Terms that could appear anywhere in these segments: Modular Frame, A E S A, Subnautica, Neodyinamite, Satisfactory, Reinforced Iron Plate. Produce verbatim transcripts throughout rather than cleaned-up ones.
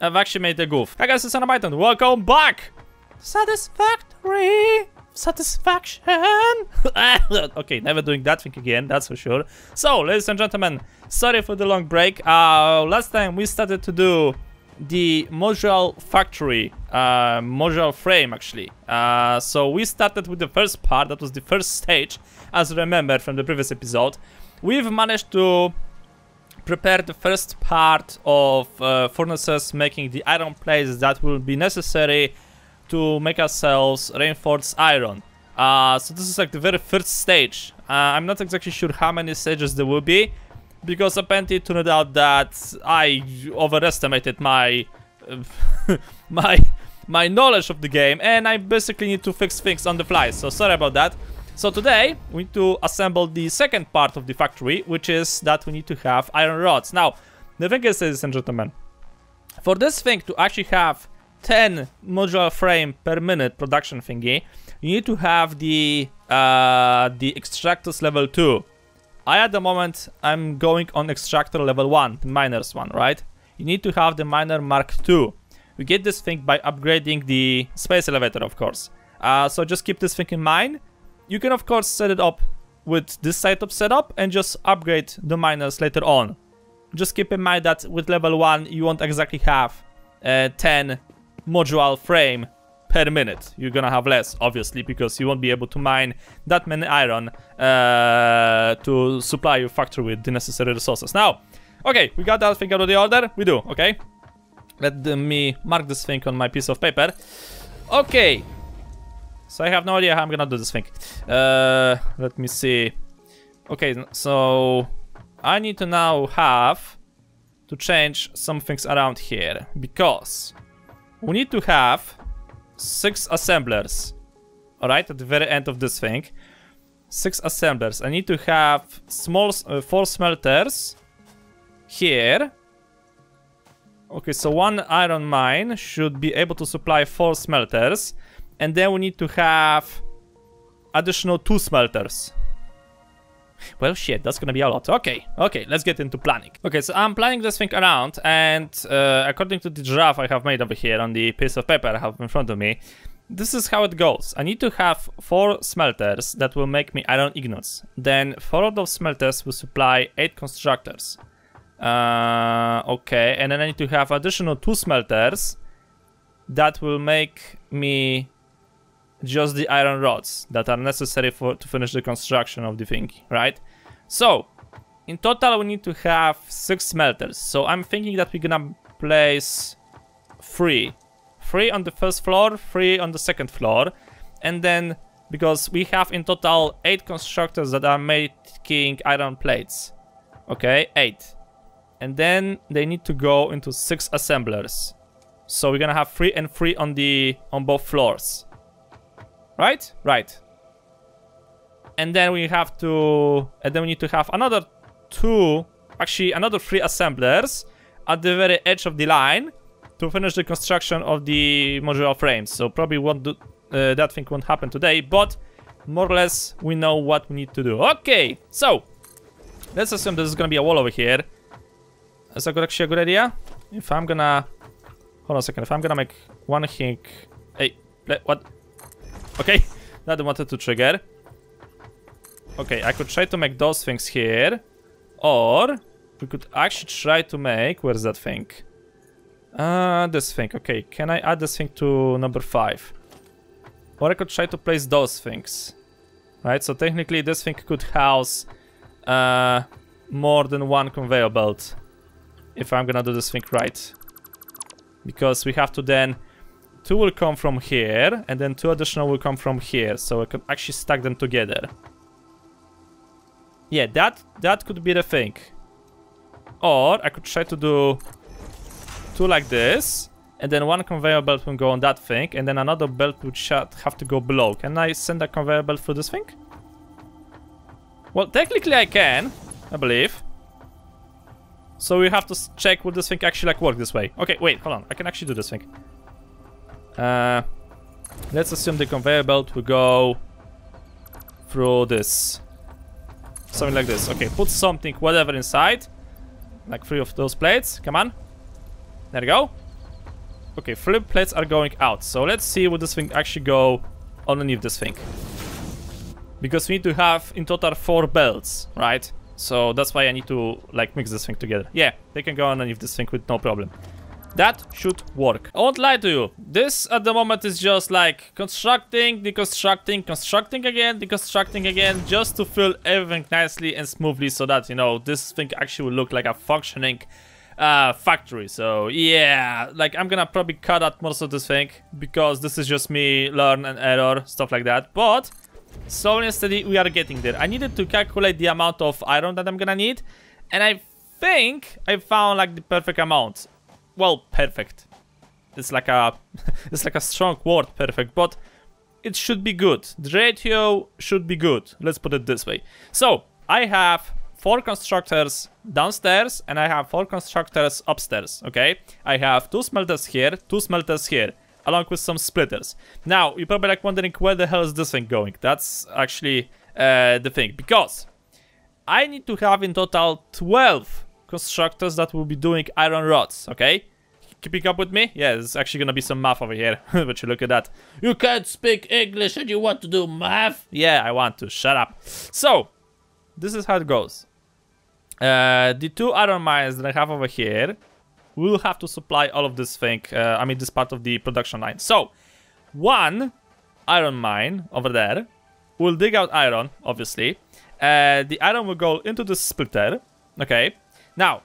I've actually made a goof. Hi guys, it's Neodyinamite and welcome back! Satisfactory! Satisfaction! Okay, never doing that thing again, that's for sure. So, ladies and gentlemen, sorry for the long break. Uh, last time we started to do the modular factory, uh, modular frame actually. Uh, so we started with the first part, that was the first stage, as you remember from the previous episode. We've managed to prepare the first part of uh, furnaces, making the iron plates that will be necessary to make ourselves reinforced iron. Uh, so this is like the very first stage. Uh, I'm not exactly sure how many stages there will be, because apparently it turned out that I overestimated my uh, my my knowledge of the game, and I basically need to fix things on the fly. So sorry about that. So today we need to assemble the second part of the factory, which is that we need to have iron rods. Now the thing is, ladies and gentlemen, for this thing to actually have ten modular frame per minute production thingy, you need to have the uh, the extractors level two. I, at the moment, I'm going on extractor level one, the miner's one, right? You need to have the miner mark two. We get this thing by upgrading the space elevator, of course. Uh, so just keep this thing in mind. You can, of course, set it up with this setup setup and just upgrade the miners later on. Just keep in mind that with level one, you won't exactly have uh, ten modular frame per minute. You're gonna have less, obviously, because you won't be able to mine that many iron uh, to supply your factory with the necessary resources. Now, okay, we got that thing out of the order. We do, okay? Let me mark this thing on my piece of paper. Okay. So I have no idea how I'm gonna do this thing. Uh, let me see. Okay, so I need to now have to change some things around here, because we need to have six assemblers, all right, at the very end of this thing. Six assemblers. I need to have small uh, four smelters here. Okay, so one iron mine should be able to supply four smelters, and then we need to have additional two smelters. Well, shit, that's gonna be a lot. Okay, okay, let's get into planning. Okay, so I'm planning this thing around, and uh, according to the draft I have made over here on the piece of paper I have in front of me, this is how it goes. I need to have four smelters that will make me iron ingots. Then four of those smelters will supply eight constructors. Uh, okay, and then I need to have additional two smelters that will make me just the iron rods that are necessary for to finish the construction of the thing, right? So in total we need to have six smelters. So I'm thinking that we're gonna place three three on the first floor, three on the second floor, and then, because we have in total eight constructors that are making iron plates, okay, eight, and then they need to go into six assemblers. So we're gonna have three and three on the on both floors. Right? Right. And then we have to... And then we need to have another two... Actually, another three assemblers at the very edge of the line to finish the construction of the modular frames. So probably won't do, uh, that thing won't happen today, but more or less we know what we need to do. Okay, so let's assume this is gonna be a wall over here. Is that actually a good idea? If I'm gonna... Hold on a second. If I'm gonna make one thing... Hey, what... Okay, that wanted to trigger. Okay, I could try to make those things here, or we could actually try to make... Where's that thing? Uh, this thing. Okay, can I add this thing to number five? Or I could try to place those things. Right, so technically this thing could house uh, more than one conveyor belt, if I'm gonna do this thing right. Because we have to then... Two will come from here, and then two additional will come from here, so I can actually stack them together. Yeah, that that could be the thing. Or I could try to do two like this, and then one conveyor belt will go on that thing, and then another belt would have to go below. Can I send a conveyor belt through this thing? Well, technically I can, I believe. So we have to check would this thing actually like work this way. Okay, wait, hold on, I can actually do this thing. Uh, let's assume the conveyor belt will go through this. Something like this. Okay, put something, whatever, inside. Like three of those plates. Come on. There we go. Okay, flip plates are going out. So let's see what this thing actually go underneath this thing. Because we need to have in total four belts, right? So that's why I need to like mix this thing together. Yeah, they can go underneath this thing with no problem. That should work. I won't lie to you. This at the moment is just like constructing, deconstructing, constructing again, deconstructing again, just to fill everything nicely and smoothly so that, you know, this thing actually will look like a functioning uh, factory. So yeah, like I'm gonna probably cut out most of this thing because this is just me learn and error, stuff like that. But slowly and steady, we are getting there. I needed to calculate the amount of iron that I'm gonna need, and I think I found like the perfect amount. Well, perfect. It's like a, it's like a strong word, perfect, but it should be good. The ratio should be good. Let's put it this way. So I have four constructors downstairs, and I have four constructors upstairs. Okay, I have two smelters here, two smelters here, along with some splitters. Now, you're probably like wondering where the hell is this thing going? That's actually uh, the thing, because I need to have in total twelve constructors that will be doing iron rods, okay? Keeping up with me? Yeah, there's actually gonna be some math over here, but you look at that. You can't speak English and you want to do math? Yeah, I want to, shut up. So, this is how it goes. Uh, the two iron mines that I have over here will have to supply all of this thing, uh, I mean this part of the production line. So, one iron mine over there will dig out iron, obviously. Uh, the iron will go into the splitter, okay? Now,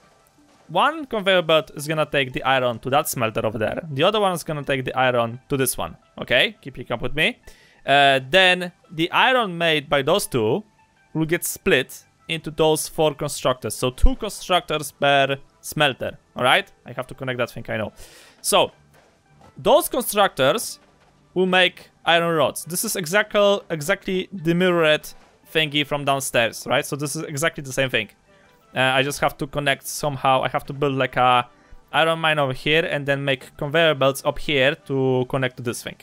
one conveyor belt is gonna take the iron to that smelter over there. The other one is gonna take the iron to this one. Okay, keep up with me. Uh, then the iron made by those two will get split into those four constructors. So two constructors per smelter. All right, I have to connect that thing, I know. So those constructors will make iron rods. This is exactly exactly the mirrored thingy from downstairs, right? So this is exactly the same thing. Uh, I just have to connect somehow. I have to build like a iron mine over here and then make conveyor belts up here to connect to this thing.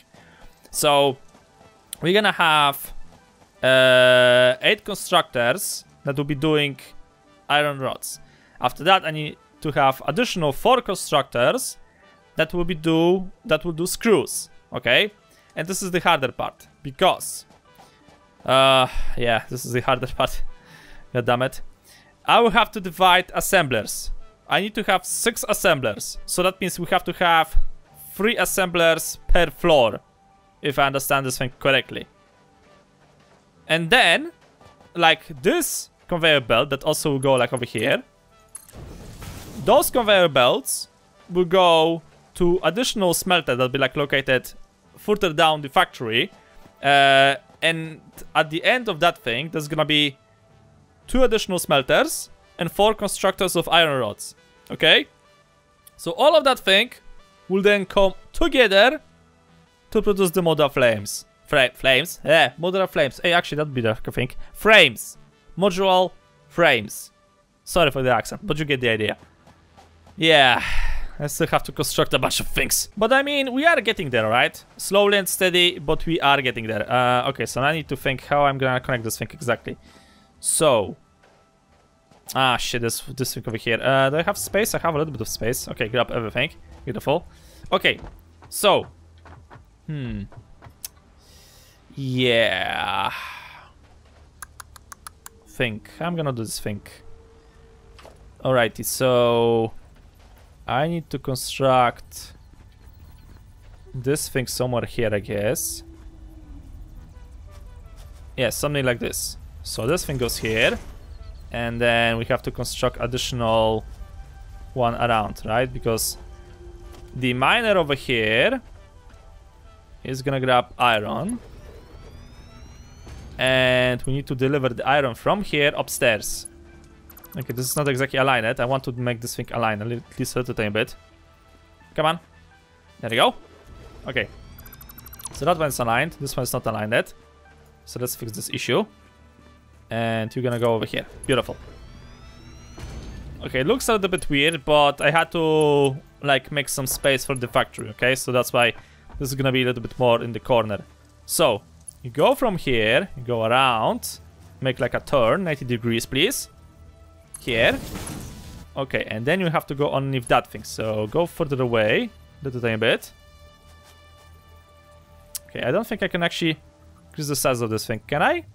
So we're gonna have uh, eight constructors that will be doing iron rods. After that, I need to have additional four constructors that will be do that will do screws. Okay, and this is the harder part because uh, yeah, this is the harder part. God damn it. I will have to divide assemblers. I need to have six assemblers. So that means we have to have three assemblers per floor, if I understand this thing correctly. And then, like this conveyor belt that also will go like over here. Those conveyor belts will go to additional smelter that will be like located further down the factory. Uh, and at the end of that thing, there's gonna be two additional smelters and four constructors of iron rods. Okay, so all of that thing will then come together to produce the modular flames. Fra flames? Yeah, modular flames. Hey, actually, that'd be the thing. Frames. Modular frames. Sorry for the accent, but you get the idea. Yeah, I still have to construct a bunch of things. But I mean, we are getting there, right? Slowly and steady, but we are getting there. Uh, okay, so I need to think how I'm gonna connect this thing exactly. So, ah shit, this this thing over here. Uh, do I have space? I have a little bit of space. Okay, grab everything. Beautiful. Okay, so, hmm, yeah. Think I'm gonna do this thing. Alrighty, so I need to construct this thing somewhere here, I guess. Yeah, something like this. So this thing goes here, and then we have to construct additional one around, right? Because the miner over here is gonna grab iron, and we need to deliver the iron from here upstairs. Okay, this is not exactly aligned. I want to make this thing aligned at least a little tiny bit. Come on, there we go. Okay, so that one's aligned. This one's not aligned yet. So let's fix this issue. And you're gonna go over here. Beautiful. Okay, it looks a little bit weird, but I had to like make some space for the factory, okay? So that's why this is gonna be a little bit more in the corner. So, you go from here, you go around, make like a turn, ninety degrees, please. Here. Okay, and then you have to go underneath that thing. So, go further away. do tutaj a bit. Okay, I don't think I can actually increase the size of this thing, can I?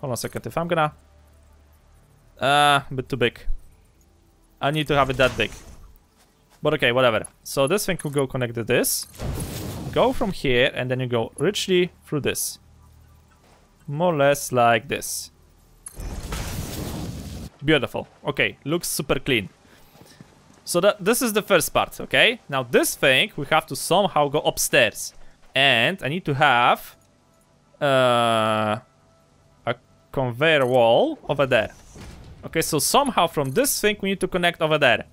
Hold on a second, if I'm gonna... Uh, a bit too big. I need to have it that big. But okay, whatever. So this thing could go connect to this. Go from here, and then you go richly through this. More or less like this. Beautiful. Okay, looks super clean. So that this is the first part, okay? Now this thing, we have to somehow go upstairs. And I need to have... Uh... conveyor wall over there. Okay, so somehow from this thing we need to connect over there.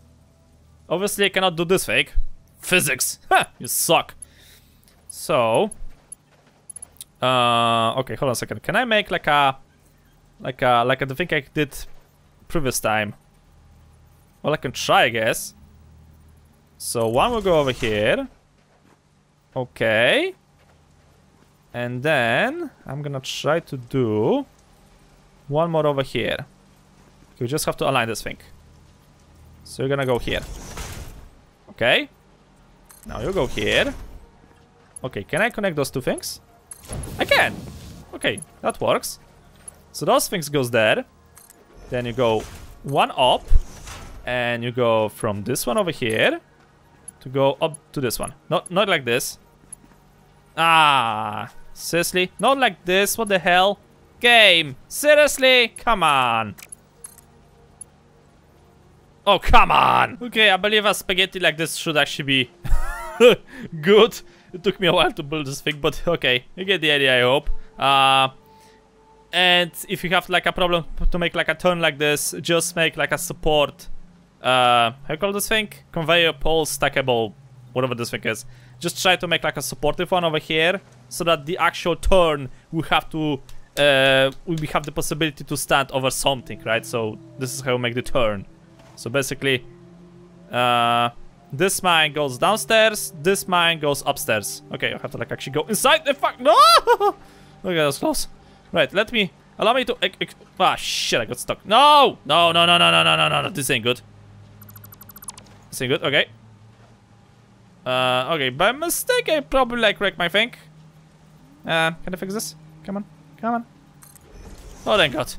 Obviously I cannot do this thing. Physics! Ha! You suck! So... Uh, okay, hold on a second. Can I make like a... Like a... Like a, the thing I did previous time? Well, I can try, I guess. So one will go over here. Okay. And then... I'm gonna try to do... one more over here. We just have to align this thing. So you're gonna go here. Okay. Now you go here. Okay, can I connect those two things? I can! Okay, that works. So those things goes there. Then you go one up. And you go from this one over here. To go up to this one. Not, not like this. Ah, seriously? Not like this, what the hell? Game, seriously, come on. Oh, come on. Okay, I believe a spaghetti like this should actually be good. It took me a while to build this thing, but okay, you get the idea, I hope. Uh, and if you have like a problem to make like a turn like this, just make like a support. Uh, how you call this thing? Conveyor pole, stackable, whatever this thing is. Just try to make like a supportive one over here, so that the actual turn we have to. Uh, we have the possibility to stand over something, right? So this is how we make the turn. So basically, uh, this mine goes downstairs, this mine goes upstairs. Okay, I have to like actually go inside the fuck. No! Okay, that was close. Right, let me allow me to. Ah, shit! I got stuck. No! No! No! No! No! No! No! No! No! This ain't good. This ain't good. Okay. Uh, okay. By mistake, I probably like wrecked my thing. Uh, can I fix this? Come on. Come on. Oh, thank God.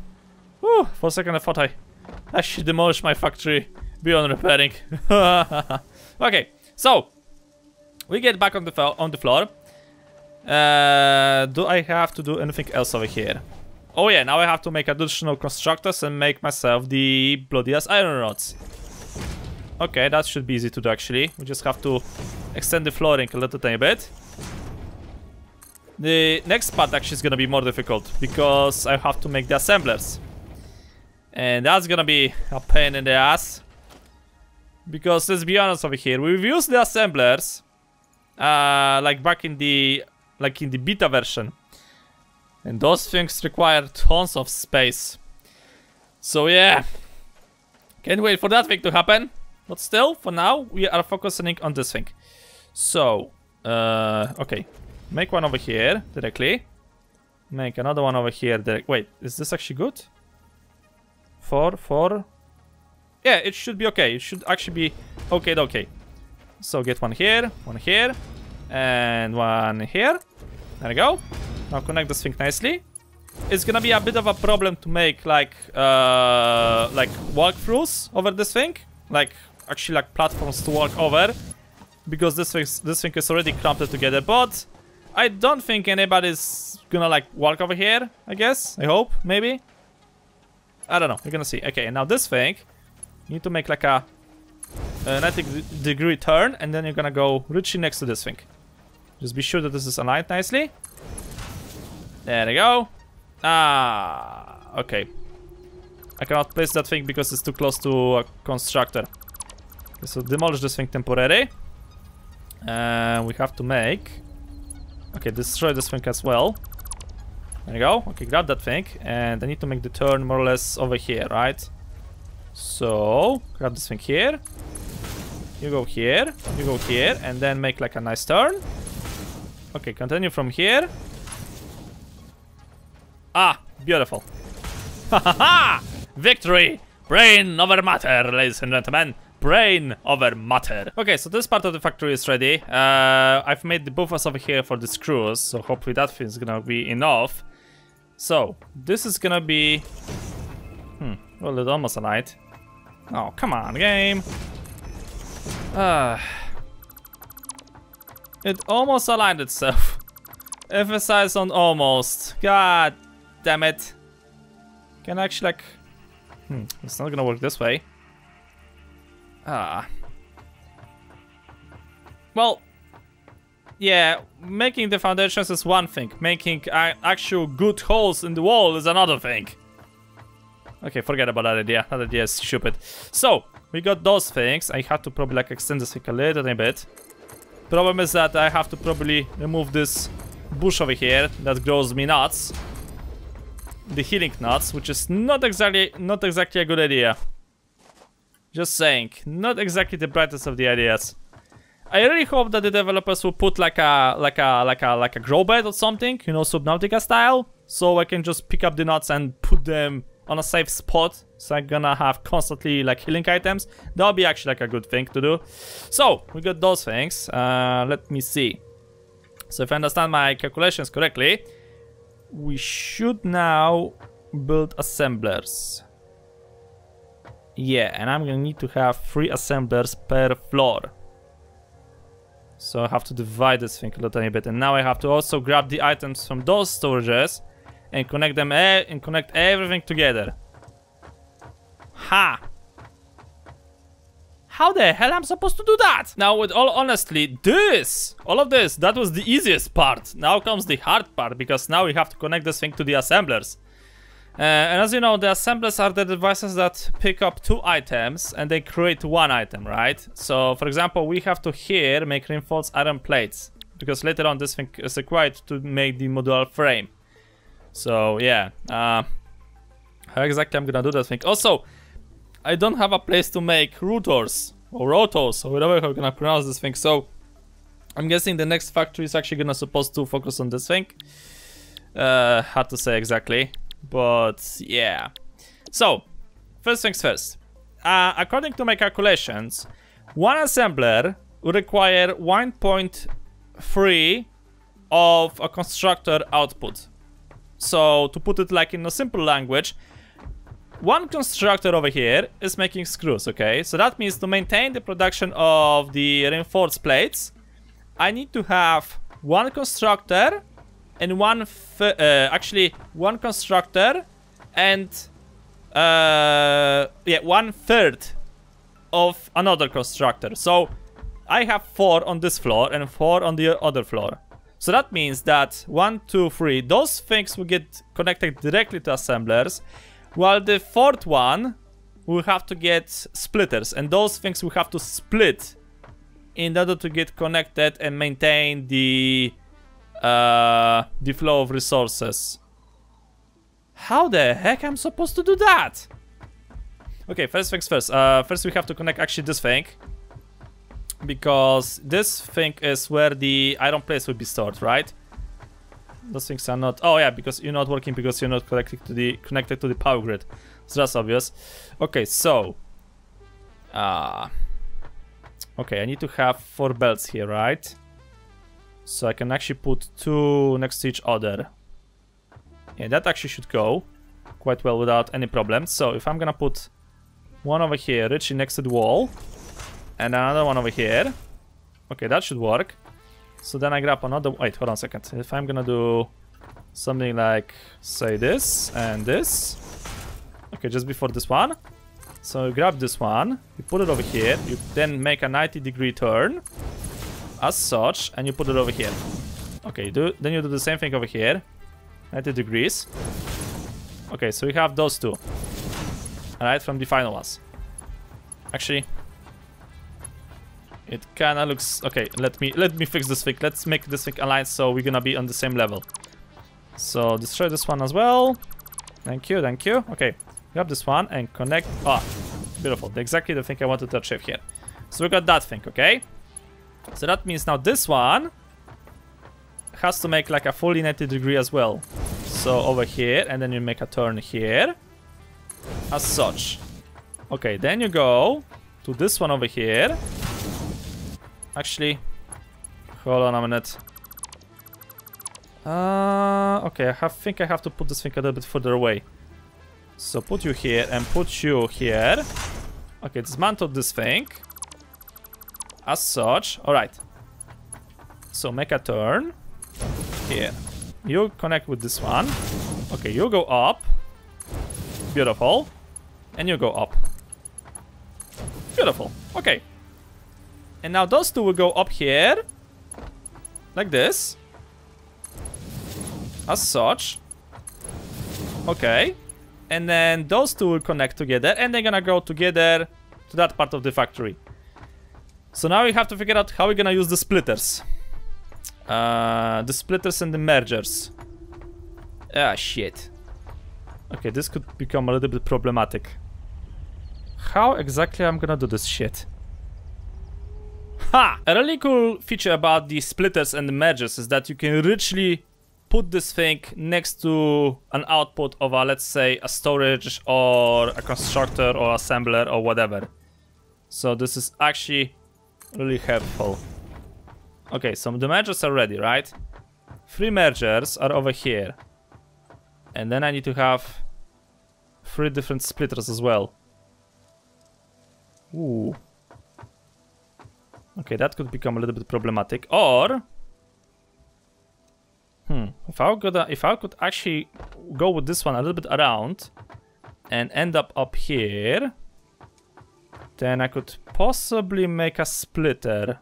Whew, for a second I thought I actually demolished my factory beyond repairing. Okay, so we get back on the on the floor. Uh, do I have to do anything else over here? Oh yeah, now I have to make additional constructors and make myself the bloody ass iron rods. Okay, that should be easy to do actually. We just have to extend the flooring a little tiny bit. The next part actually is gonna be more difficult because I have to make the assemblers. And that's gonna be a pain in the ass. Because let's be honest over here, we've used the assemblers uh, like back in the like in the beta version. And those things require tons of space. So yeah. Can't wait for that thing to happen. But still, for now, we are focusing on this thing. So uh, okay. Make one over here directly. Make another one over here direct. Wait, is this actually good? Four, four. Yeah, it should be okay. It should actually be okay, okay. So get one here, one here, and one here. There we go. Now connect this thing nicely. It's gonna be a bit of a problem to make like uh, like walkthroughs over this thing, like actually like platforms to walk over, because this thing this thing is already clumped together, but. I don't think anybody's gonna like walk over here, I guess. I hope, maybe. I don't know, we're gonna see. Okay, now this thing, you need to make like a, a ninety degree turn, and then you're gonna go richly next to this thing. Just be sure that this is aligned nicely. There we go. Ah, okay. I cannot place that thing because it's too close to a constructor. Okay, so demolish this thing temporarily. Uh, we have to make... Okay, destroy this thing as well. There you go. Okay, grab that thing. And I need to make the turn more or less over here, right? So, grab this thing here. You go here. You go here. And then make like a nice turn. Okay, continue from here. Ah, beautiful. Ha ha ha! Victory! Brain over matter, ladies and gentlemen. brain over matter. Okay, so this part of the factory is ready. Uh, I've made the buffers over here for the screws, so hopefully that is gonna be enough. So, this is gonna be... Hmm, well, it's almost alight. Oh, come on, game. Ah... Uh... It almost aligned itself. Emphasize on almost. God damn it. Can I actually, like... Hmm, it's not gonna work this way. Ah. Well, yeah, making the foundations is one thing. Making uh, actual good holes in the wall is another thing. Okay, forget about that idea. That idea is stupid. So, we got those things. I have to probably, like, extend this thing a little bit. Problem is that I have to probably remove this bush over here that grows me nuts. The healing nuts, which is not exactly not exactly a good idea. Just saying, not exactly the brightest of the ideas. I really hope that the developers will put like a like a like a like a grow bed or something, you know, Subnautica style, so I can just pick up the nuts and put them on a safe spot, so I'm gonna have constantly like healing items. That'll be actually like a good thing to do. So we got those things. Uh, let me see. So if I understand my calculations correctly, we should now build assemblers. Yeah, and I'm gonna need to have three assemblers per floor. So I have to divide this thing a little bit, and now I have to also grab the items from those storages and connect them e- and connect everything together. Ha! How the hell am I supposed to do that? Now, with all honestly, this, all of this, that was the easiest part. Now comes the hard part, because now we have to connect this thing to the assemblers. Uh, and as you know, the assemblers are the devices that pick up two items and they create one item, right? So, for example, we have to here make reinforced iron plates, because later on this thing is required to make the modular frame. So, yeah. Uh, how exactly I'm gonna do that thing? Also, I don't have a place to make routers or rotors or whatever I'm gonna pronounce this thing, so I'm guessing the next factory is actually gonna supposed to focus on this thing. Uh, hard to say exactly, but yeah. So, first things first. Uh, according to my calculations, one assembler would require one point three of a constructor output. So, to put it like in a simple language, one constructor over here is making screws, okay? So that means to maintain the production of the reinforced plates, I need to have one constructor and one, f uh, actually one constructor and, uh, yeah, one third of another constructor. So I have four on this floor and four on the other floor. So that means that one, two, three, those things will get connected directly to assemblers, while the fourth one will have to get splitters, and those things will have to split in order to get connected and maintain the uh, the flow of resources. How the heck am I supposed to do that? Okay, first things first. Uh, first we have to connect actually this thing, because this thing is where the iron plates will be stored, right? Those things are not... Oh yeah, because you're not working because you're not connected to the connected to the power grid. So that's obvious. Okay, so... Uh, okay, I need to have four belts here, right? So I can actually put two next to each other. Yeah, that actually should go quite well without any problem. So if I'm gonna put one over here, literally next to the wall, and another one over here. Okay, that should work. So then I grab another... Wait, hold on a second. If I'm gonna do something like, say, this and this. Okay, just before this one. So you grab this one, you put it over here, you then make a ninety degree turn, as such, and you put it over here. Okay, you do, then you do the same thing over here. ninety degrees. Okay, so we have those two. Alright, from the final ones. Actually... It kinda looks... Okay, let me let me fix this thing. Let's make this thing aligned so we're gonna be on the same level. So, destroy this one as well. Thank you, thank you. Okay, grab this one and connect... Ah, beautiful. Exactly the thing I wanted to achieve here. So we got that thing, okay? So that means now this one has to make like a fully ninety degree as well. So over here, and then you make a turn here. As such. Okay, then you go... to this one over here. Actually, hold on a minute. Uh, okay, I have, think I have to put this thing a little bit further away. So put you here and put you here. Okay, dismantle this thing. As such, alright. So make a turn. Here. You connect with this one. Okay, you go up. Beautiful. And you go up. Beautiful. Okay. And now those two will go up here. Like this. As such. Okay. And then those two will connect together. And they're gonna go together to that part of the factory. So now we have to figure out how we're gonna use the splitters. Uh, the splitters and the mergers. Ah, shit. Okay, this could become a little bit problematic. How exactly I'm gonna do this shit? Ha! A really cool feature about the splitters and the mergers is that you can richly put this thing next to an output of a, let's say, a storage or a constructor or assembler or whatever. So this is actually really helpful. Okay, so the mergers are ready, right? Three mergers are over here. And then I need to have three different splitters as well. Ooh. Okay, that could become a little bit problematic. Or... Hmm, if I could, uh, if I could actually go with this one a little bit around and end up up here, then I could possibly make a splitter.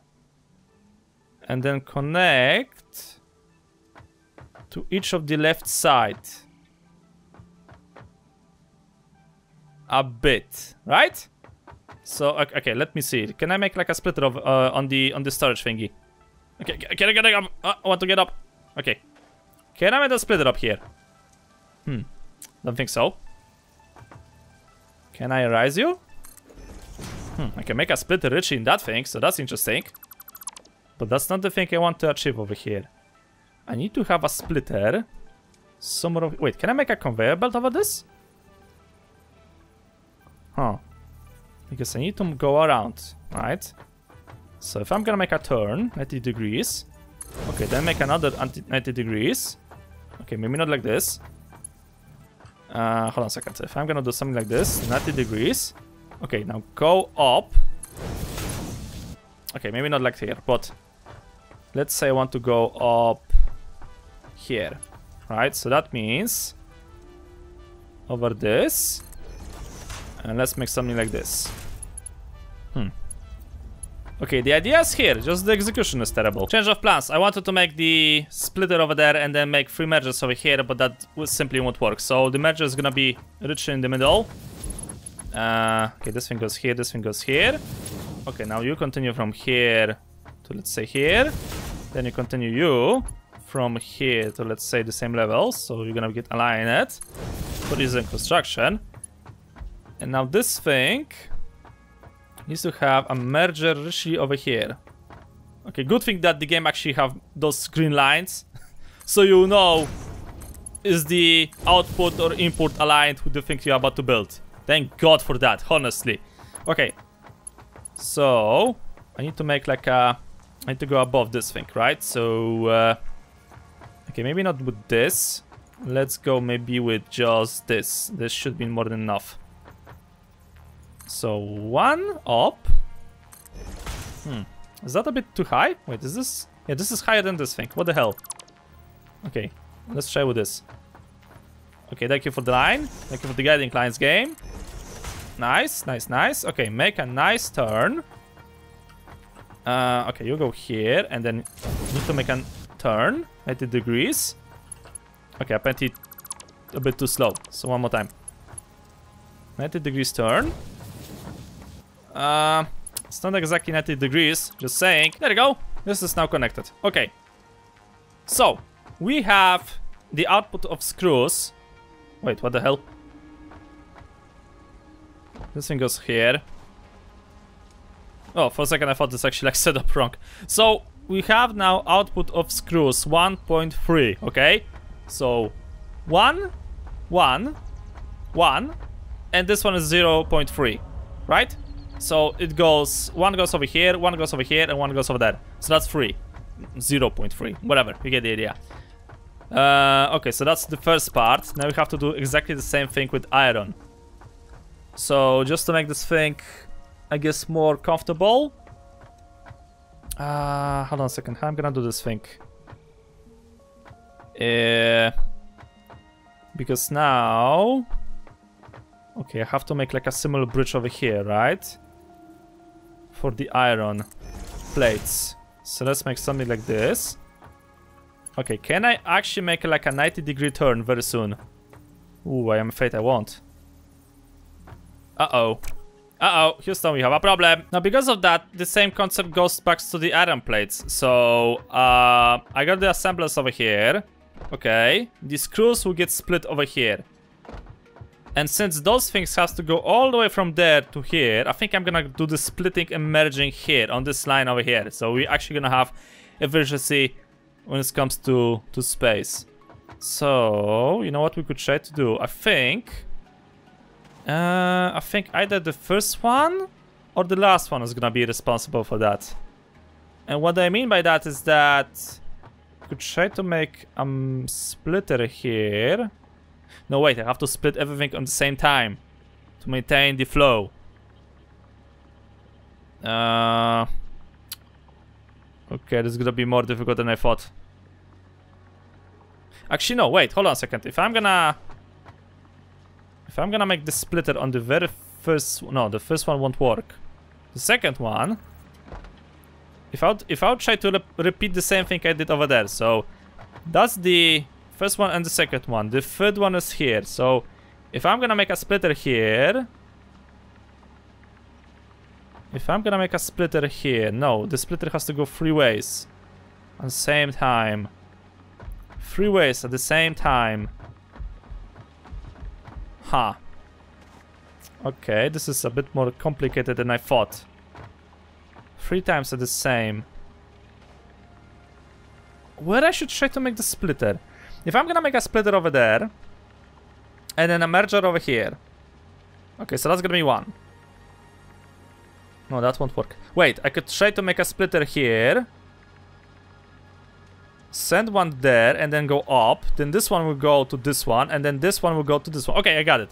And then connect to each of the left side. A bit, right? So, okay, let me see. Can I make like a splitter of, uh, on the on the storage thingy? Okay, can I get up? Uh, I want to get up. Okay. Can I make a splitter up here? Hmm, don't think so. Can I raise you? Hmm, I can make a splitter richly in that thing, so that's interesting. But that's not the thing I want to achieve over here. I need to have a splitter somewhere over... Wait, can I make a conveyor belt over this? Huh. Because I need to go around, right? So if I'm gonna make a turn, ninety degrees. Okay, then make another ninety degrees. Okay, maybe not like this. Uh, hold on a second. If I'm gonna do something like this, ninety degrees. Okay, now go up. Okay, maybe not like here, but... Let's say I want to go up here, right? So that means over this, and let's make something like this. Hmm. Okay, the idea is here, just the execution is terrible. Change of plans. I wanted to make the splitter over there and then make three mergers over here, but that simply won't work. So the merger is gonna be richer in the middle. Uh, okay, this thing goes here, this thing goes here. Okay, now you continue from here to, let's say, here. Then you continue you from here to, let's say, the same level. So you're gonna get aligned for using construction. And now this thing needs to have a merger richly over here. Okay, good thing that the game actually have those green lines. So you know is the output or input aligned with the thing you're about to build. Thank God for that, honestly. Okay, so I need to make like a... I need to go above this thing, right? So, uh, okay, maybe not with this. Let's go maybe with just this. This should be more than enough. So, one up. Hmm. Is that a bit too high? Wait, is this... Yeah, this is higher than this thing. What the hell? Okay, let's try with this. Okay, thank you for the line. Thank you for the guiding lines game. Nice, nice, nice. Okay, make a nice turn. Uh, okay, you go here, and then you need to make a turn, ninety degrees. Okay, I bent it a bit too slow, so one more time. ninety degrees turn. Uh, it's not exactly ninety degrees, just saying. There you go, this is now connected. Okay. So, we have the output of screws. Wait, what the hell? This thing goes here. Oh, for a second I thought this actually like set up wrong. So we have now output of screws one point three, okay? So one, one, one, and this one is zero point three, right? So it goes, one goes over here, one goes over here, and one goes over there. So that's three. zero point three, whatever, you get the idea. Uh, okay, so that's the first part. Now we have to do exactly the same thing with iron. So just to make this thing, I guess, more comfortable. Uh, hold on a second, how I'm gonna do this thing? Uh, because now... Okay, I have to make like a similar bridge over here, right? For the iron plates. So let's make something like this. Okay, can I actually make like a ninety degree turn very soon? Ooh, I am afraid I won't. Uh-oh. Uh-oh, Houston, we have a problem. Now, because of that, the same concept goes back to the iron plates. So, uh, I got the assemblers over here. Okay, the screws will get split over here. And since those things have to go all the way from there to here, I think I'm gonna do the splitting and merging here on this line over here. So we're actually gonna have efficiency when it comes to, to space. So, you know what we could try to do? I think... Uh, I think either the first one or the last one is gonna be responsible for that. And what I mean by that is that... I could try to make a um, splitter here. No, wait, I have to split everything at the same time to maintain the flow. Uh, okay, this is gonna be more difficult than I thought. Actually, no, wait, hold on a second. If I'm gonna... If I'm gonna make the splitter on the very first... No, the first one won't work. The second one... If I'll, if I'll try to re repeat the same thing I did over there, so... That's the... First one and the second one. The third one is here. So if I'm gonna make a splitter here, if I'm gonna make a splitter here, no, the splitter has to go three ways at the same time. Three ways at the same time. Huh. Okay, this is a bit more complicated than I thought. Three times at the same. Where I should try to make the splitter? If I'm gonna make a splitter over there, and then a merger over here. Okay, so that's gonna be one. No, that won't work. Wait, I could try to make a splitter here. Send one there, and then go up. Then this one will go to this one, and then this one will go to this one. Okay, I got it.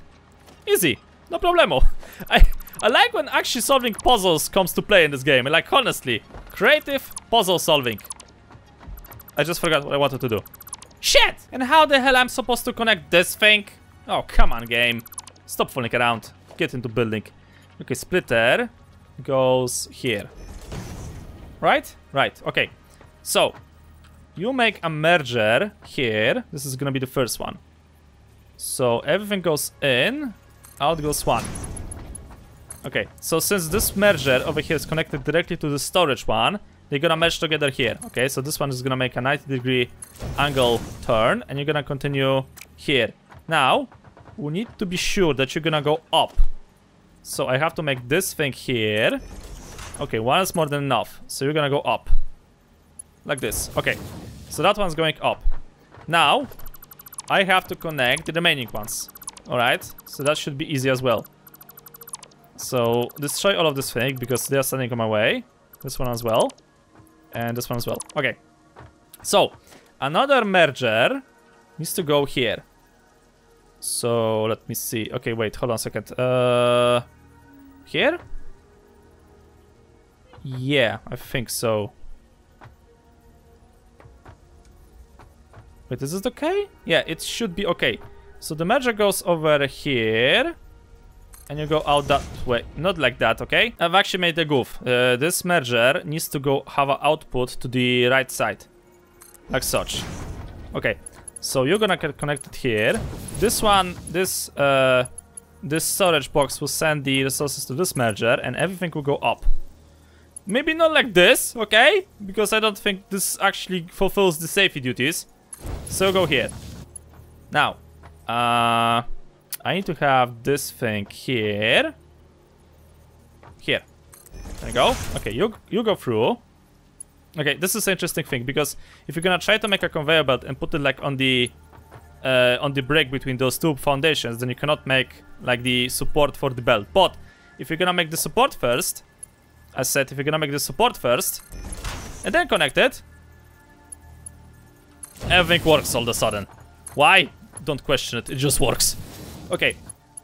Easy. No problemo. I, I like when actually solving puzzles comes to play in this game. Like, honestly, creative puzzle solving. I just forgot what I wanted to do. Shit! And how the hell I'm supposed to connect this thing? Oh, come on, game. Stop fooling around. Get into building. Okay, splitter goes here. Right? Right, okay. So, you make a merger here. This is gonna be the first one. So, everything goes in. Out goes one. Okay, so since this merger over here is connected directly to the storage one, they're gonna merge together here. Okay, so this one is gonna make a ninety degree angle turn, and you're gonna continue here. Now, we need to be sure that you're gonna go up. So I have to make this thing here. Okay, one is more than enough. So you're gonna go up. Like this. Okay, so that one's going up. Now, I have to connect the remaining ones. Alright, so that should be easy as well. So, destroy all of this thing, because they're standing on my way. This one as well. And this one as well. Okay. So, another merger needs to go here. So, let me see. Okay, wait, hold on a second. Uh, here? Yeah, I think so. Wait, is it okay? Yeah, it should be okay. So, the merger goes over here. And you go out that way. Not like that, okay? I've actually made a goof. Uh, this merger needs to go have an output to the right side. Like such. Okay. So you're gonna get connected here. This one, this uh, this storage box will send the resources to this merger and everything will go up. Maybe not like this, okay? Because I don't think this actually fulfills the safety duties. So go here. Now. Uh... I need to have this thing here. Here. There you go. Okay, you, you go through. Okay, this is an interesting thing, because if you're gonna try to make a conveyor belt and put it like on the uh, on the break between those two foundations, then you cannot make like the support for the belt. But if you're gonna make the support first, I said if you're gonna make the support first and then connect it, everything works all of a sudden. Why? Don't question it, it just works. Okay,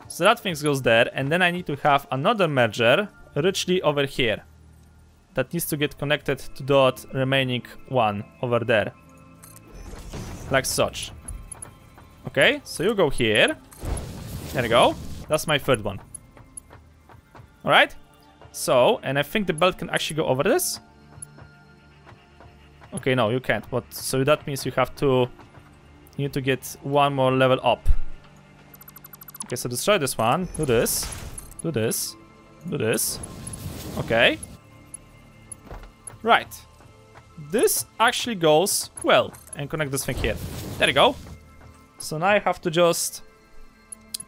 so that thing goes there, and then I need to have another merger richly over here that needs to get connected to that remaining one over there, like such. Okay, so you go here, there you go, that's my third one. All right, so, and I think the belt can actually go over this. Okay, no, you can't. But so that means you have to, you need to get one more level up. Okay, so destroy this one, do this, do this, do this. Okay. Right. This actually goes well. And connect this thing here. There you go. So now I have to just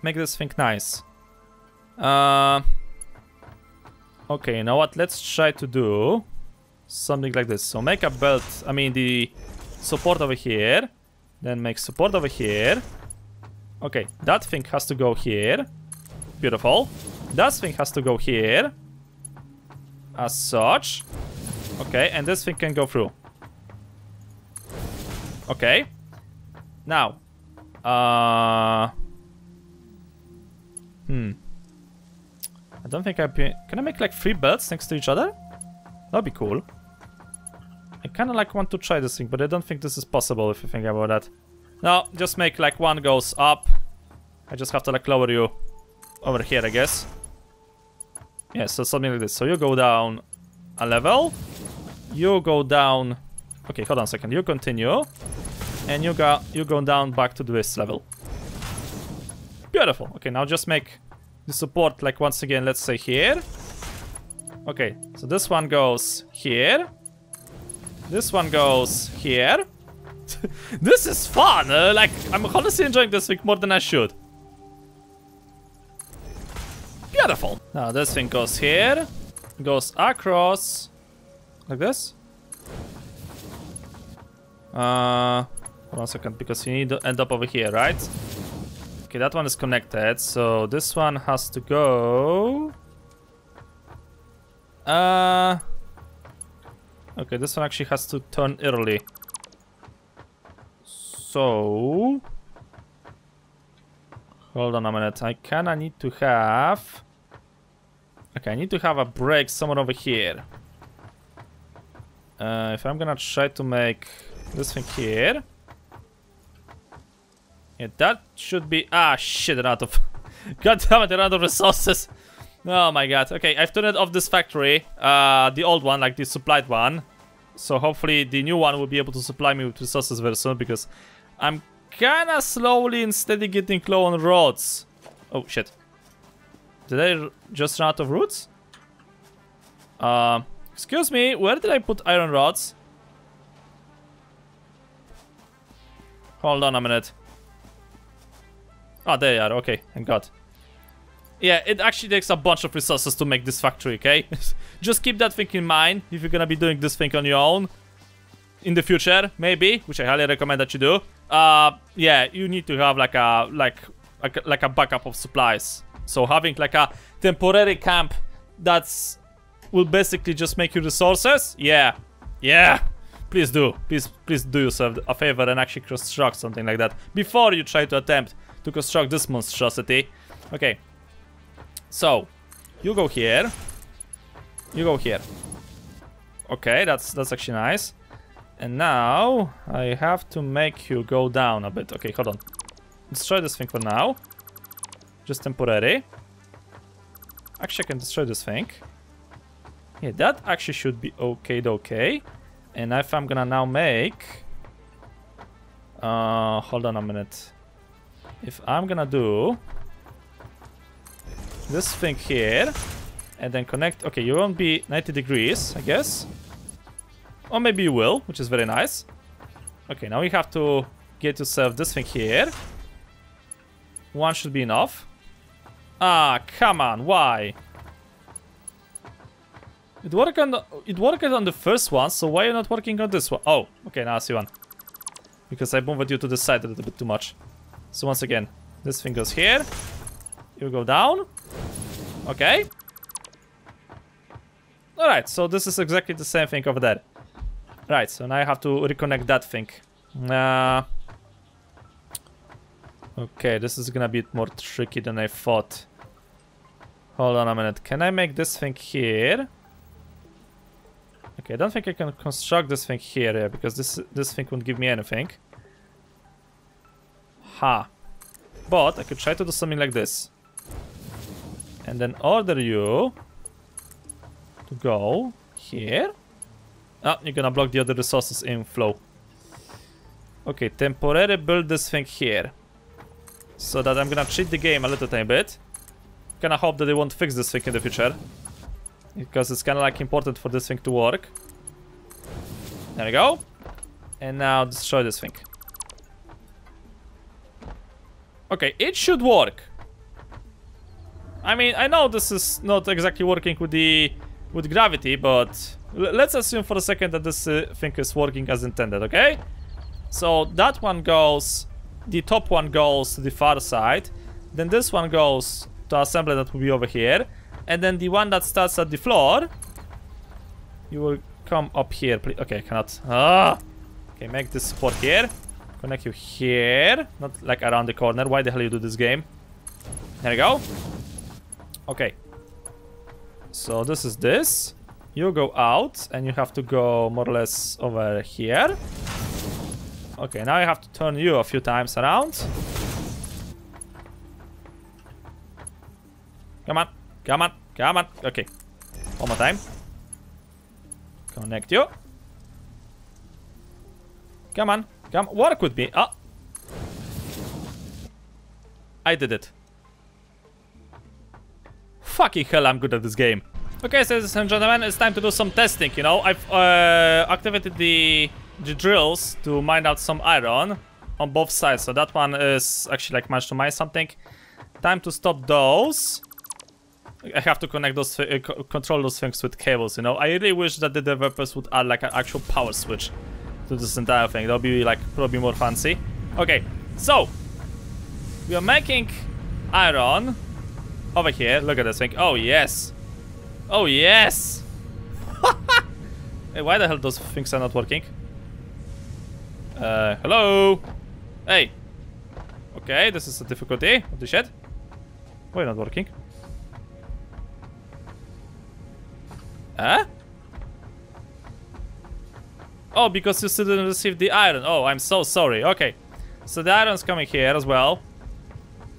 make this thing nice. Uh, okay, now what? Let's try to do something like this. So make a belt, I mean the support over here. Then make support over here. Okay, that thing has to go here. Beautiful. That thing has to go here. As such. Okay, and this thing can go through. Okay. Now. Uh, hmm. I don't think I... Can I make like three belts next to each other? That'd be cool. I kind of like want to try this thing, but I don't think this is possible if you think about that. No, just make like one goes up. I just have to like lower you over here, I guess. Yeah, so something like this. So you go down a level. You go down... Okay, hold on a second. You continue. And you go, you go down back to this level. Beautiful. Okay, now just make the support like once again, let's say here. Okay, so this one goes here. This one goes here. This is fun! Uh, like, I'm honestly enjoying this thing more than I should. Beautiful. Now this thing goes here. Goes across. Like this. Uh, one second, because you need to end up over here, right? Okay, that one is connected, so this one has to go... Uh... Okay, this one actually has to turn early. So... Hold on a minute, I kinda need to have... Okay, I need to have a break somewhere over here. Uh, if I'm gonna try to make this thing here... Yeah, that should be... Ah, shit, I ran out of... God damn it, I ran out of resources! Oh my god. Okay, I've turned off this factory. Uh, the old one, like the supplied one. So hopefully the new one will be able to supply me with resources very soon, because I'm kinda slowly and steady getting low on roads. Oh shit. Did I just run out of roads? Uh, excuse me, where did I put iron rods? Hold on a minute. Ah, oh, there you are. Okay, thank god. Yeah, it actually takes a bunch of resources to make this factory, okay? Just keep that thing in mind if you're gonna be doing this thing on your own in the future, maybe, which I highly recommend that you do. Uh, yeah, you need to have like a like like like a backup of supplies. So having like a temporary camp that's will basically just make you resources. Yeah, yeah. Please do, please please do yourself a favor and actually construct something like that before you try to attempt to construct this monstrosity. Okay. So, you go here, you go here. Okay, that's that's actually nice. And now, I have to make you go down a bit. Okay, hold on. Destroy this thing for now. Just temporary. Actually, I can destroy this thing. Yeah, that actually should be okay, okay. And if I'm gonna now make... Uh, hold on a minute. If I'm gonna do... this thing here, and then connect. Okay, you won't be ninety degrees, I guess. Or maybe you will, which is very nice. Okay, now you have to get yourself this thing here. One should be enough. Ah, come on, why? It worked on the, it worked on the first one, so why are you not working on this one? Oh, okay, now I see one. Because I moved you to the side a little bit too much. So once again, this thing goes here. You go down. Okay, Alright, so this is exactly the same thing over there. Right, so now I have to reconnect that thing. Uh, okay, this is gonna be more tricky than I thought. Hold on a minute. Can I make this thing here? Okay, I don't think I can construct this thing here, yeah, because this this thing won't give me anything. Ha. But I could try to do something like this. And then order you to go here. Ah, you're gonna block the other resources inflow. Okay, temporarily build this thing here. So that I'm gonna cheat the game a little tiny bit. Kinda hope that they won't fix this thing in the future. Because it's kinda like important for this thing to work. There we go. And now destroy this thing. Okay, it should work. I mean, I know this is not exactly working with the with gravity, but let's assume for a second that this uh, thing is working as intended, okay? So that one goes, the top one goes to the far side, then this one goes to assembly that will be over here, and then the one that starts at the floor, you will come up here, please. Okay, I cannot. Ah! Okay, make this support here, connect you here, not like around the corner. Why the hell you do this game? There you go. Okay. So this is this. You go out and you have to go more or less over here. Okay, now I have to turn you a few times around. Come on, come on, come on. Okay, one more time. Connect you. Come on, come work with me. Ah, I did it. Fucking hell, I'm good at this game. Okay, so ladies and gentlemen, it's time to do some testing, you know. I've uh, activated the, the drills to mine out some iron on both sides. So that one is actually like managed to mine something. Time to stop those. I have to connect those, uh, control those things with cables, you know. I really wish that the developers would add like an actual power switch to this entire thing. That would be like probably more fancy. Okay, so we are making iron over here. Look at this thing. Oh, yes. Oh, yes! Hey, why the hell those things are not working? Uh, hello? Hey! Okay, this is a difficulty. What the shit? Why not working? Huh? Oh, because you still didn't receive the iron. Oh, I'm so sorry. Okay. So the iron's coming here as well.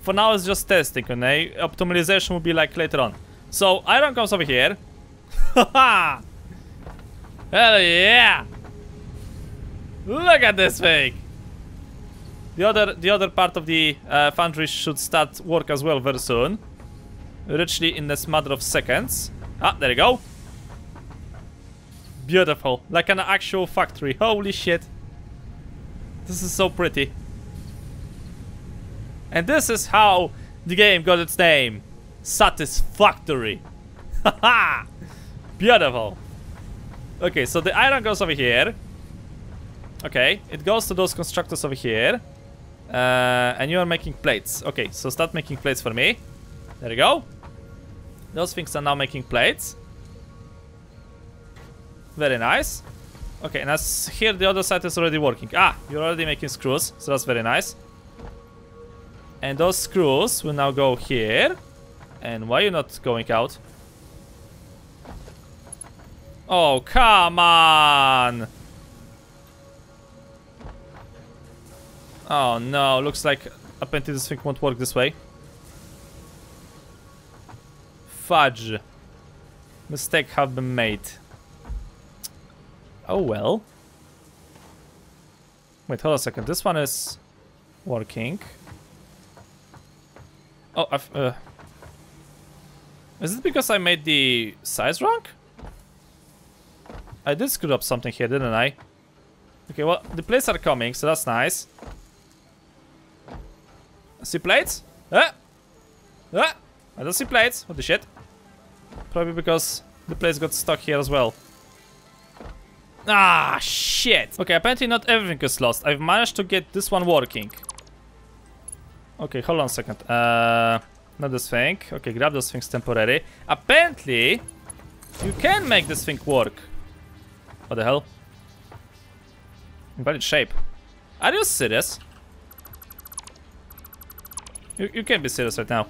For now, it's just testing, okay? Optimization will be like later on. So, iron comes over here. Haha! Hell yeah! Look at this thing! The other, the other part of the uh, foundry should start work as well very soon. Literally in this matter of seconds. Ah, there you go. Beautiful. Like an actual factory. Holy shit. This is so pretty. And this is how the game got its name. Satisfactory. Haha! Beautiful. Okay, so the iron goes over here. Okay, it goes to those constructors over here. Uh, and you are making plates. Okay, so start making plates for me. There you go. Those things are now making plates. Very nice. Okay, and as here the other side is already working. Ah, you're already making screws, so that's very nice. And those screws will now go here. And why are you not going out? Oh, come on! Oh no, looks like apparently this thing won't work this way. Fudge. Mistake have been made. Oh well. Wait, hold on a second. This one is working. Oh, I've... Uh, Is it because I made the size wrong? I did screw up something here, didn't I? Okay, well, the plates are coming, so that's nice. I see plates? Ah! Ah! I don't see plates. What the shit? Probably because the plates got stuck here as well. Ah, shit! Okay, apparently not everything is lost. I've managed to get this one working. Okay, hold on a second. Uh... Not this thing. Okay, grab those things temporarily. Apparently, You can make this thing work. What the hell? But it's shape. Are you serious? You, you can't be serious right now.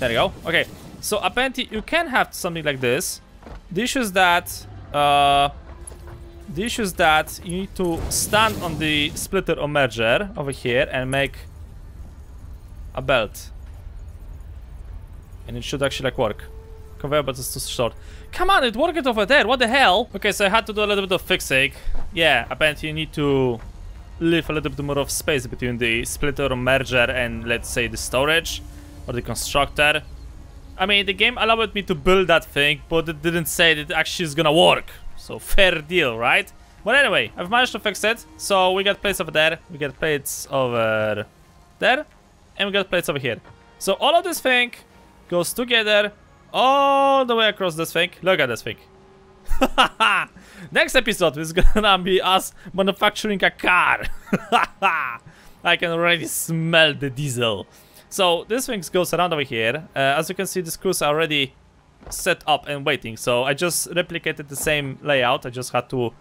There you go. Okay. So apparently you can have something like this. The issue is that... Uh, the issue is that you need to stand on the splitter or merger over here and make a belt. And it should actually like work. Conveyor belt is too short. Come on, it worked over there. What the hell? Okay, so I had to do a little bit of fixing. Yeah, apparently you need to leave a little bit more of space between the splitter or merger and, let's say, the storage or the constructor. I mean, the game allowed me to build that thing, but it didn't say that it actually is gonna work. So fair deal, right? But anyway, I've managed to fix it. So we got plates over there, we got plates over there, and we got plates over here. So all of this thing goes together all the way across this thing. Look at this thing. Next episode is gonna be us manufacturing a car. I can already smell the diesel. So this thing goes around over here. Uh, as you can see, the screws are already set up and waiting. So I just replicated the same layout. I just had to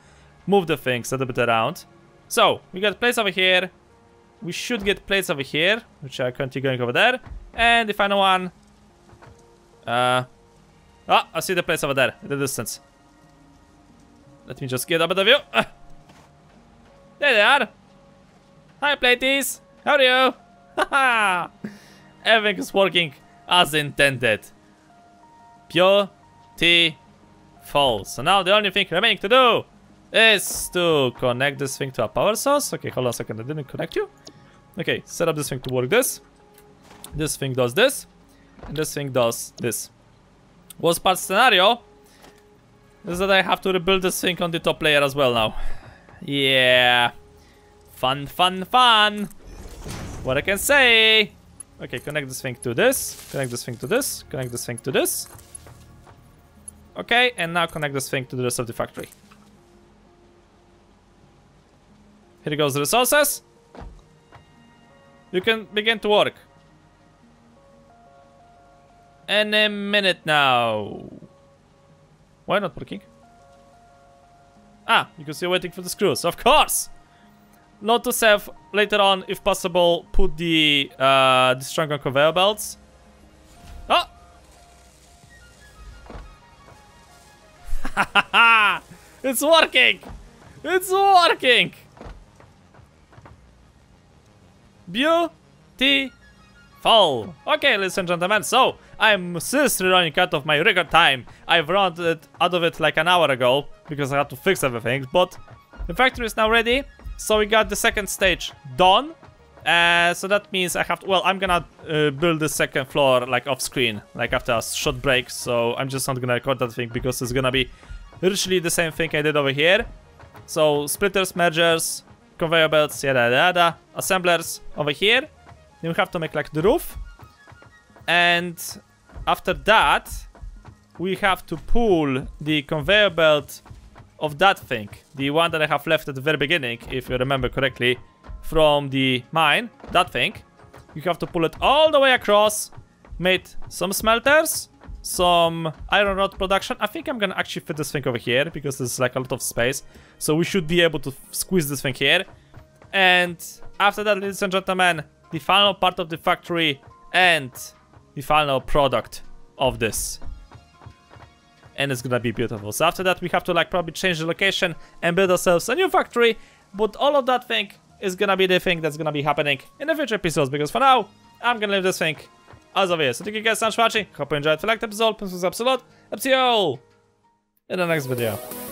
move the things a little bit around. So we got plates over here. We should get plates over here, which are currently going over there. And the final one. Uh, ah, I see the place over there, in the distance. Let me just get up at the view. Uh, there they are. Hi, platies. How are you? Haha. Everything is working as intended. Beautiful. So now the only thing remaining to do is to connect this thing to a power source. Okay, hold on a second. I didn't connect you. Okay, set up this thing to work this. This thing does this. And this thing does this. Worst part scenario is that I have to rebuild this thing on the top layer as well now. Yeah. Fun, fun, fun. What I can say. Okay, connect this thing to this. Connect this thing to this. Connect this thing to this. Okay, and now connect this thing to the rest of the factory. Here goes the resources. You can begin to work. Any minute now. Why not working? Ah, because you're waiting for the screws, of course. Note to self, later on, if possible, put the uh, the strong on conveyor belts. Oh! Ha! It's working! It's working! Beautiful. Okay, ladies and gentlemen, so I'm seriously running out of my record time. I've run it out of it like an hour ago because I had to fix everything, but the factory is now ready. So we got the second stage done. Uh, so that means I have to, well, I'm gonna uh, build the second floor like off screen, like after a short break. So I'm just not gonna record that thing because it's gonna be literally the same thing I did over here. So splitters, mergers, conveyor belts, yada yada, assemblers over here. Then we have to make like the roof. And after that, we have to pull the conveyor belt of that thing, the one that I have left at the very beginning, if you remember correctly, from the mine, that thing. You have to pull it all the way across, made some smelters, some iron rod production. I think I'm gonna actually fit this thing over here, because there's like a lot of space, so we should be able to squeeze this thing here. And after that, ladies and gentlemen, the final part of the factory and the final product of this, and it's gonna be beautiful. So after that we have to like probably change the location and build ourselves a new factory, but all of that thing is gonna be the thing that's gonna be happening in the future episodes, because for now I'm gonna leave this thing as of here. So thank you guys so much for watching, hope you enjoyed. If you liked the episode, please subscribe to the channel. I'll see you all in the next video.